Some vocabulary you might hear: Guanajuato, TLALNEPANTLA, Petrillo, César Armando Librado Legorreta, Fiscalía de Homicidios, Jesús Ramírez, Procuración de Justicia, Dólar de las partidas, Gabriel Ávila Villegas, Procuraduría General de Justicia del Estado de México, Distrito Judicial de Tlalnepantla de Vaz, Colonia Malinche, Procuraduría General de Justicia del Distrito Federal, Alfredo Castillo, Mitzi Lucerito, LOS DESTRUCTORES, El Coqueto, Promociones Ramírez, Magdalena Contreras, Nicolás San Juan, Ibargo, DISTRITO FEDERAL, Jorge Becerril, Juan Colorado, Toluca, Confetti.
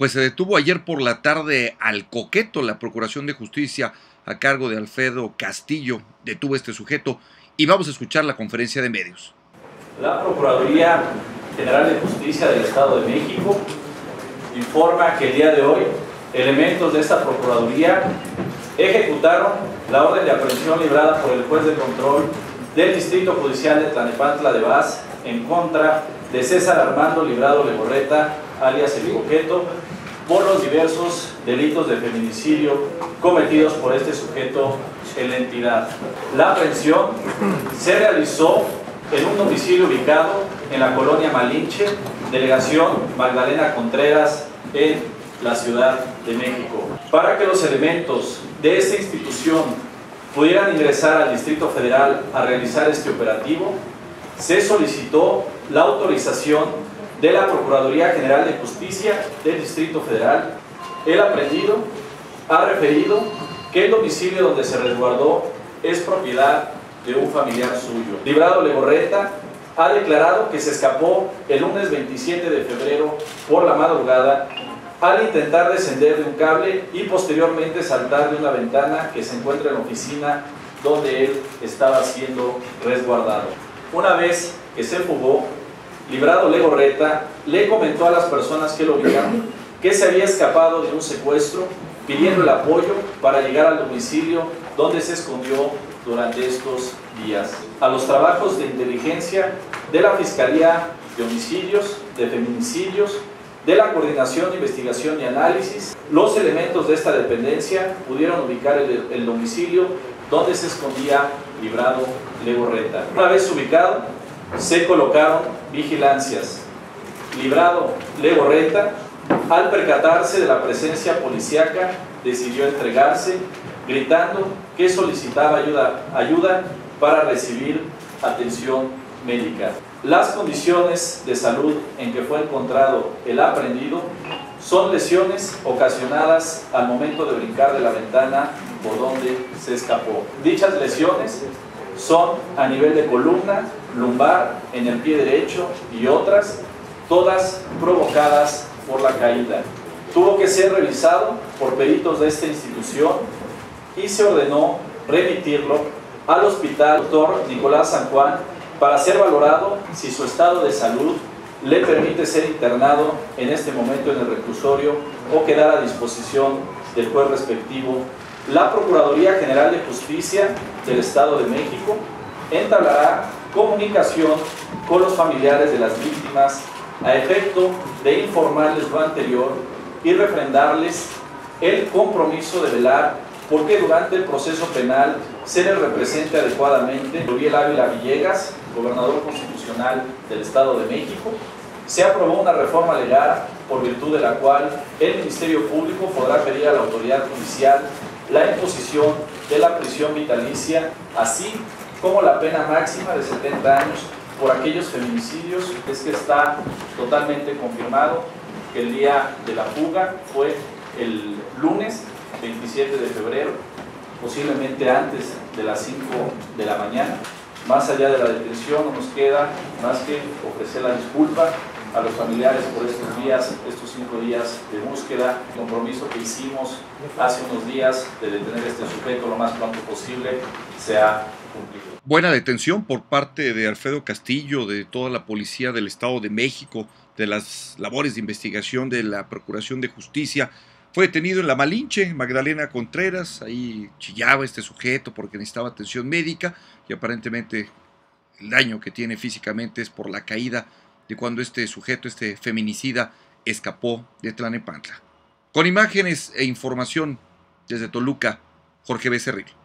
pues se detuvo ayer por la tarde al Coqueto. La Procuración de Justicia a cargo de Alfredo Castillo detuvo a este sujeto y vamos a escuchar la conferencia de medios. La Procuraduría General de Justicia del Estado de México informa que el día de hoy elementos de esta Procuraduría ejecutaron la orden de aprehensión librada por el juez de control del Distrito Judicial de Tlalnepantla de Vaz en contra de César Armando Librado Legorreta, alias El Coqueto, por los diversos delitos de feminicidio cometidos por este sujeto en la entidad. La aprehensión se realizó en un domicilio ubicado en la Colonia Malinche, delegación Magdalena Contreras, en la Ciudad de México. Para que los elementos de esta institución pudieran ingresar al Distrito Federal a realizar este operativo, se solicitó la autorización de la Procuraduría General de Justicia del Distrito Federal. El aprehendido ha referido que el domicilio donde se resguardó es propiedad de un familiar suyo. Librado Legorreta ha declarado que se escapó el lunes 27 de febrero por la madrugada al intentar descender de un cable y posteriormente saltar de una ventana que se encuentra en la oficina donde él estaba siendo resguardado. Una vez que se fugó, Librado Legorreta le comentó a las personas que lo vieron que se había escapado de un secuestro, pidiendo el apoyo para llegar al domicilio donde se escondió durante estos días. A los trabajos de inteligencia de la Fiscalía de Homicidios, de Feminicidios, de la Coordinación de Investigación y Análisis, los elementos de esta dependencia pudieron ubicar el domicilio donde se escondía Librado Legorreta. Una vez ubicado, se colocaron vigilancias. Librado Legorreta, al percatarse de la presencia policíaca, decidió entregarse, gritando que solicitaba ayuda para recibir atención médica. Las condiciones de salud en que fue encontrado el aprehendido son lesiones ocasionadas al momento de brincar de la ventana por donde se escapó. Dichas lesiones son a nivel de columna, lumbar, en el pie derecho y otras, todas provocadas por la caída. Tuvo que ser revisado por peritos de esta institución y se ordenó remitirlo al hospital Dr. Nicolás San Juan para ser valorado si su estado de salud le permite ser internado en este momento en el reclusorio o quedar a disposición del juez respectivo. La Procuraduría General de Justicia del Estado de México entablará comunicación con los familiares de las víctimas a efecto de informarles lo anterior y refrendarles el compromiso de velar porque durante el proceso penal se les represente adecuadamente. Gabriel Ávila Villegas, gobernador constitucional del Estado de México, se aprobó una reforma legal por virtud de la cual el Ministerio Público podrá pedir a la autoridad judicial la imposición de la prisión vitalicia, así como la pena máxima de 70 años por aquellos feminicidios. Es que está totalmente confirmado que el día de la fuga fue el lunes 27 de febrero, posiblemente antes de las 5 de la mañana. Más allá de la detención, no nos queda más que ofrecer la disculpa a los familiares por estos días, estos 5 días de búsqueda, el compromiso que hicimos hace unos días de detener a este sujeto lo más pronto posible se ha cumplido. Buena detención por parte de Alfredo Castillo, de toda la policía del Estado de México, de las labores de investigación de la Procuración de Justicia. Fue detenido en la Malinche, Magdalena Contreras, ahí chillaba este sujeto porque necesitaba atención médica y aparentemente el daño que tiene físicamente es por la caída de cuando este sujeto, este feminicida, escapó de Tlalnepantla. Con imágenes e información desde Toluca, Jorge Becerril.